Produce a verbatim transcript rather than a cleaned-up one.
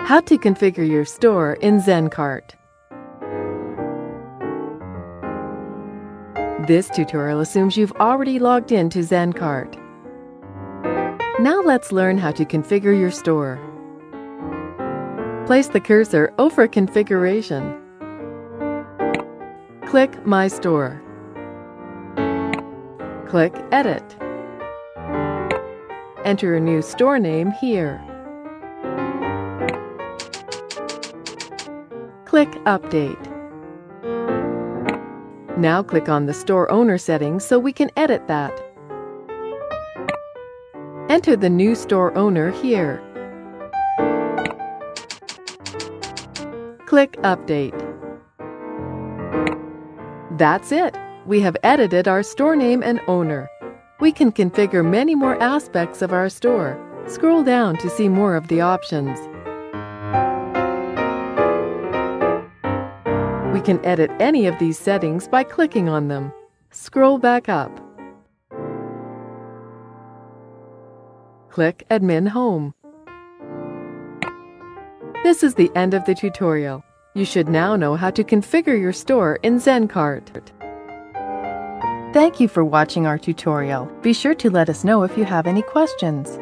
How to configure your store in Zen Cart. This tutorial assumes you've already logged in to Zen Cart. Now let's learn how to configure your store. Place the cursor over Configuration. Click My Store. Click Edit. Enter a new store name here. Click Update. Now click on the store owner settings so we can edit that. Enter the new store owner here. Click Update. That's it! We have edited our store name and owner. We can configure many more aspects of our store. Scroll down to see more of the options. We can edit any of these settings by clicking on them. Scroll back up. Click Admin Home. This is the end of the tutorial. You should now know how to configure your store in Zen Cart. Thank you for watching our tutorial. Be sure to let us know if you have any questions.